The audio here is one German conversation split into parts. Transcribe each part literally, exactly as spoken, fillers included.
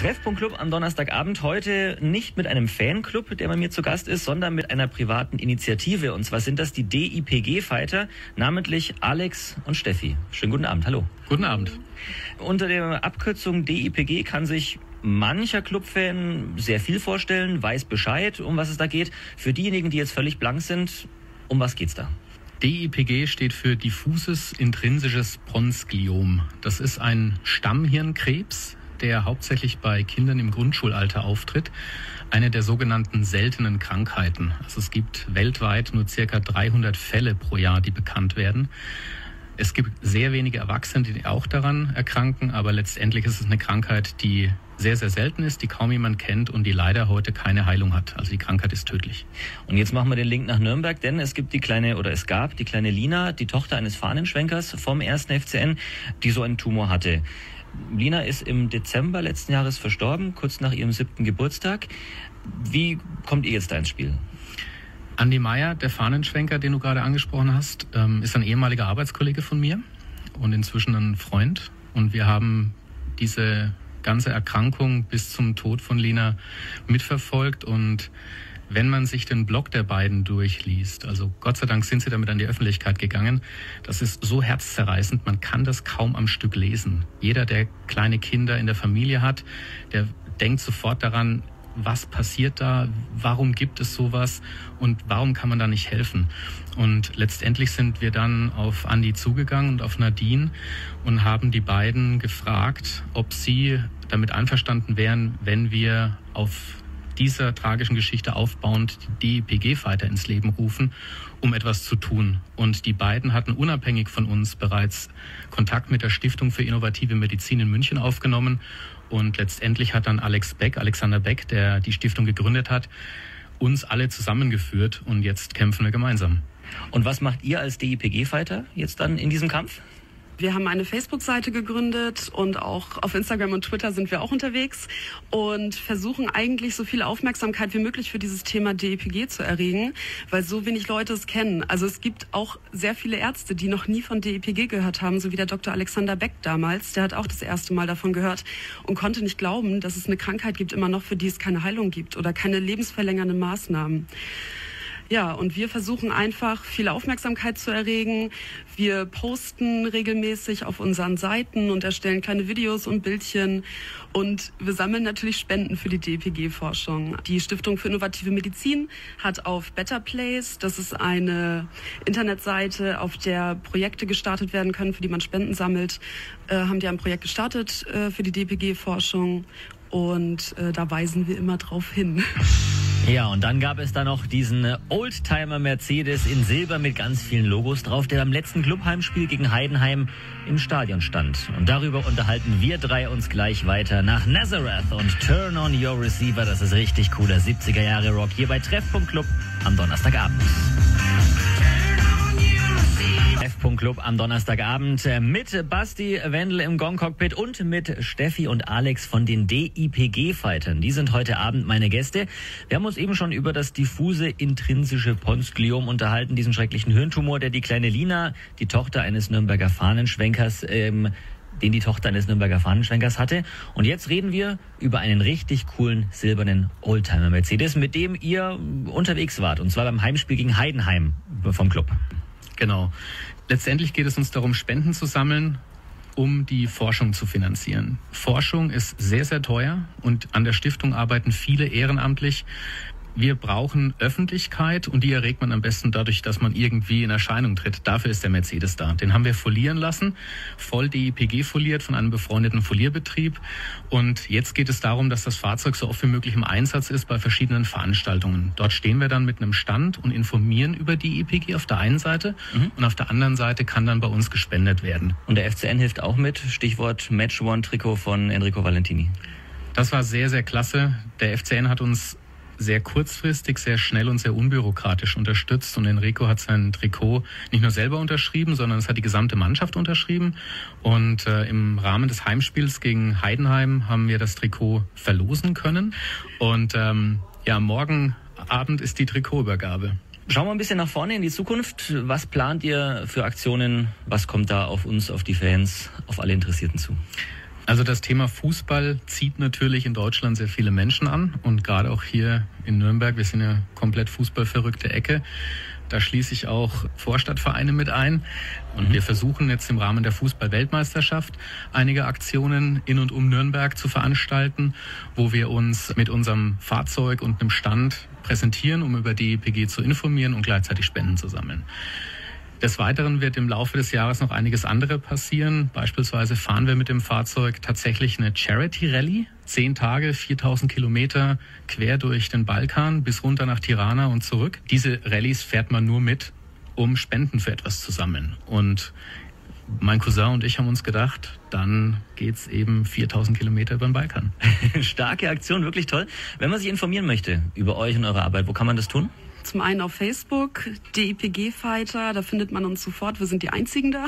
Treffpunkt Club am Donnerstagabend heute nicht mit einem Fanclub, der bei mir zu Gast ist, sondern mit einer privaten Initiative. Und zwar sind das die D I P G Fighter, namentlich Alex und Steffi. Schönen guten Abend, hallo. Guten Abend. Unter der Abkürzung D I P G kann sich mancher Clubfan sehr viel vorstellen, weiß Bescheid, um was es da geht. Für diejenigen, die jetzt völlig blank sind, um was geht's da? D I P G steht für diffuses intrinsisches Ponsgliom. Das ist ein Stammhirnkrebs, der hauptsächlich bei Kindern im Grundschulalter auftritt. Eine der sogenannten seltenen Krankheiten. Also es gibt weltweit nur circa dreihundert Fälle pro Jahr, die bekannt werden. Es gibt sehr wenige Erwachsene, die auch daran erkranken, aber letztendlich ist es eine Krankheit, die sehr, sehr selten ist, die kaum jemand kennt und die leider heute keine Heilung hat. Also die Krankheit ist tödlich. Und jetzt machen wir den Link nach Nürnberg, denn es gibt die kleine, oder es gab die kleine Lina, die Tochter eines Fahnenschwenkers vom ersten F C N, die so einen Tumor hatte. Lina ist im Dezember letzten Jahres verstorben, kurz nach ihrem siebten Geburtstag. Wie kommt ihr jetzt da ins Spiel? Andi Meyer, der Fahnenschwenker, den du gerade angesprochen hast, ist ein ehemaliger Arbeitskollege von mir und inzwischen ein Freund. Und wir haben diese ganze Erkrankung bis zum Tod von Lina mitverfolgt. Und wenn man sich den Blog der beiden durchliest, also Gott sei Dank sind sie damit an die Öffentlichkeit gegangen, das ist so herzzerreißend, man kann das kaum am Stück lesen. Jeder, der kleine Kinder in der Familie hat, der denkt sofort daran, was passiert da, warum gibt es sowas und warum kann man da nicht helfen? Und letztendlich sind wir dann auf Andi zugegangen und auf Nadine und haben die beiden gefragt, ob sie damit einverstanden wären, wenn wir auf dieser tragischen Geschichte aufbauend die D I P G-Fighter ins Leben rufen, um etwas zu tun. Und die beiden hatten unabhängig von uns bereits Kontakt mit der Stiftung für innovative Medizin in München aufgenommen. Und letztendlich hat dann Alex Beck, Alexander Beck, der die Stiftung gegründet hat, uns alle zusammengeführt und jetzt kämpfen wir gemeinsam. Und was macht ihr als D I P G-Fighter jetzt dann in diesem Kampf? Wir haben eine Facebook-Seite gegründet und auch auf Instagram und Twitter sind wir auch unterwegs und versuchen eigentlich so viel Aufmerksamkeit wie möglich für dieses Thema D I P G zu erregen, weil so wenig Leute es kennen. Also es gibt auch sehr viele Ärzte, die noch nie von D I P G gehört haben, so wie der Doktor Alexander Beck damals. Der hat auch das erste Mal davon gehört und konnte nicht glauben, dass es eine Krankheit gibt, immer noch, für die es keine Heilung gibt oder keine lebensverlängernden Maßnahmen. Ja, und wir versuchen einfach, viel Aufmerksamkeit zu erregen. Wir posten regelmäßig auf unseren Seiten und erstellen kleine Videos und Bildchen. Und wir sammeln natürlich Spenden für die D I P G-Forschung. Die Stiftung für innovative Medizin hat auf Better Place, das ist eine Internetseite, auf der Projekte gestartet werden können, für die man Spenden sammelt, äh, haben die ein Projekt gestartet äh, für die D I P G-Forschung. Und äh, da weisen wir immer drauf hin. Ja, und dann gab es da noch diesen Oldtimer-Mercedes in Silber mit ganz vielen Logos drauf, der beim letzten Clubheimspiel gegen Heidenheim im Stadion stand. Und darüber unterhalten wir drei uns gleich weiter nach Nazareth und Turn on Your Receiver. Das ist richtig cooler siebziger-Jahre-Rock hier bei Treffpunkt Club am Donnerstagabend. Club am Donnerstagabend mit Basti Wendel im Gong-Cockpit und mit Steffi und Alex von den D I P G-Fightern. Die sind heute Abend meine Gäste. Wir haben uns eben schon über das diffuse intrinsische Ponsgliom unterhalten, diesen schrecklichen Hirntumor, der die kleine Lina, die Tochter eines Nürnberger Fahnenschwenkers, ähm, den die Tochter eines Nürnberger Fahnenschwenkers hatte. Und jetzt reden wir über einen richtig coolen silbernen Oldtimer-Mercedes, mit dem ihr unterwegs wart, und zwar beim Heimspiel gegen Heidenheim vom Club. Genau. Letztendlich geht es uns darum, Spenden zu sammeln, um die Forschung zu finanzieren. Forschung ist sehr, sehr teuer und an der Stiftung arbeiten viele ehrenamtlich. Wir brauchen Öffentlichkeit und die erregt man am besten dadurch, dass man irgendwie in Erscheinung tritt. Dafür ist der Mercedes da. Den haben wir folieren lassen, voll D I P G foliert von einem befreundeten Folierbetrieb. Und jetzt geht es darum, dass das Fahrzeug so oft wie möglich im Einsatz ist bei verschiedenen Veranstaltungen. Dort stehen wir dann mit einem Stand und informieren über D I P G auf der einen Seite, mhm, und auf der anderen Seite kann dann bei uns gespendet werden. Und der F C N hilft auch mit, Stichwort Match One Trikot von Enrico Valentini. Das war sehr, sehr klasse. Der F C N hat uns sehr kurzfristig, sehr schnell und sehr unbürokratisch unterstützt. Und Enrico hat sein Trikot nicht nur selber unterschrieben, sondern es hat die gesamte Mannschaft unterschrieben. Und äh, im Rahmen des Heimspiels gegen Heidenheim haben wir das Trikot verlosen können. Und ähm, ja, morgen Abend ist die Trikotübergabe. Schauen wir ein bisschen nach vorne in die Zukunft. Was plant ihr für Aktionen? Was kommt da auf uns, auf die Fans, auf alle Interessierten zu? Also das Thema Fußball zieht natürlich in Deutschland sehr viele Menschen an und gerade auch hier in Nürnberg, wir sind ja komplett fußballverrückte Ecke, da schließe ich auch Vorstadtvereine mit ein und mhm. wir versuchen jetzt im Rahmen der Fußball-Weltmeisterschaft einige Aktionen in und um Nürnberg zu veranstalten, wo wir uns mit unserem Fahrzeug und einem Stand präsentieren, um über die D I P G zu informieren und gleichzeitig Spenden zu sammeln. Des Weiteren wird im Laufe des Jahres noch einiges andere passieren. Beispielsweise fahren wir mit dem Fahrzeug tatsächlich eine Charity-Rallye. Zehn Tage, viertausend Kilometer quer durch den Balkan bis runter nach Tirana und zurück. Diese Rallyes fährt man nur mit, um Spenden für etwas zu sammeln. Und mein Cousin und ich haben uns gedacht, dann geht's eben viertausend Kilometer über den Balkan. Starke Aktion, wirklich toll. Wenn man sich informieren möchte über euch und eure Arbeit, wo kann man das tun? Zum einen auf Facebook, D I P G Fighter, da findet man uns sofort, wir sind die Einzigen da.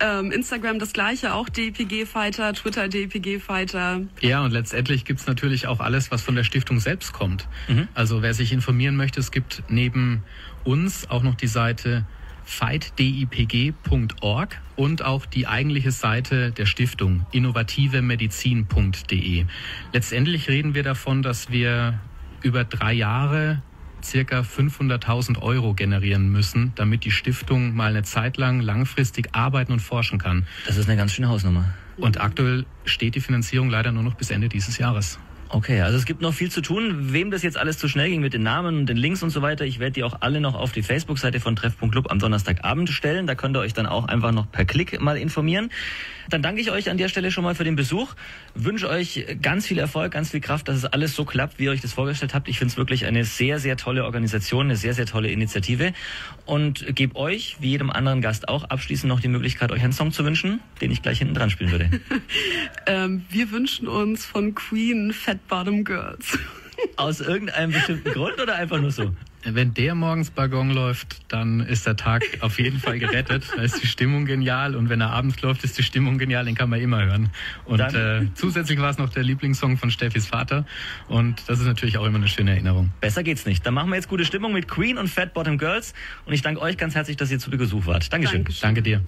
ähm, Instagram das Gleiche, auch D I P G Fighter, Twitter D I P G Fighter. Ja, und letztendlich gibt es natürlich auch alles, was von der Stiftung selbst kommt. Mhm. Also wer sich informieren möchte, es gibt neben uns auch noch die Seite fight d i p g punkt org und auch die eigentliche Seite der Stiftung, innovative medizin punkt de. Letztendlich reden wir davon, dass wir über drei Jahre circa fünfhunderttausend Euro generieren müssen, damit die Stiftung mal eine Zeit lang langfristig arbeiten und forschen kann. Das ist eine ganz schöne Hausnummer. Und aktuell steht die Finanzierung leider nur noch bis Ende dieses Jahres. Okay, also es gibt noch viel zu tun. Wem das jetzt alles zu schnell ging mit den Namen und den Links und so weiter, ich werde die auch alle noch auf die Facebook-Seite von Treff Punkt Club am Donnerstagabend stellen. Da könnt ihr euch dann auch einfach noch per Klick mal informieren. Dann danke ich euch an der Stelle schon mal für den Besuch. Wünsche euch ganz viel Erfolg, ganz viel Kraft, dass es alles so klappt, wie ihr euch das vorgestellt habt. Ich finde es wirklich eine sehr, sehr tolle Organisation, eine sehr, sehr tolle Initiative. Und gebe euch, wie jedem anderen Gast auch, abschließend noch die Möglichkeit, euch einen Song zu wünschen, den ich gleich hinten dran spielen würde. ähm, wir wünschen uns von Queen Fat Bottom Girls. Aus irgendeinem bestimmten Grund oder einfach nur so? Wenn der morgens Baggon läuft, dann ist der Tag auf jeden Fall gerettet. Da ist die Stimmung genial und wenn er abends läuft, ist die Stimmung genial, den kann man immer hören. Und äh, zusätzlich war es noch der Lieblingssong von Steffis Vater und das ist natürlich auch immer eine schöne Erinnerung. Besser geht's nicht. Dann machen wir jetzt gute Stimmung mit Queen und Fat Bottom Girls und ich danke euch ganz herzlich, dass ihr zu Besuch wart. Dankeschön. Dankeschön. Danke dir.